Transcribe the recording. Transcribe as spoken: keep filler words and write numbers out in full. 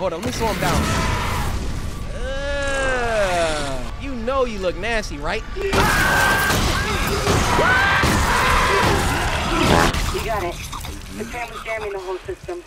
Hold on, let me slow him down. Uh, you know you look nasty, right? You got it. The tram was jamming the whole system.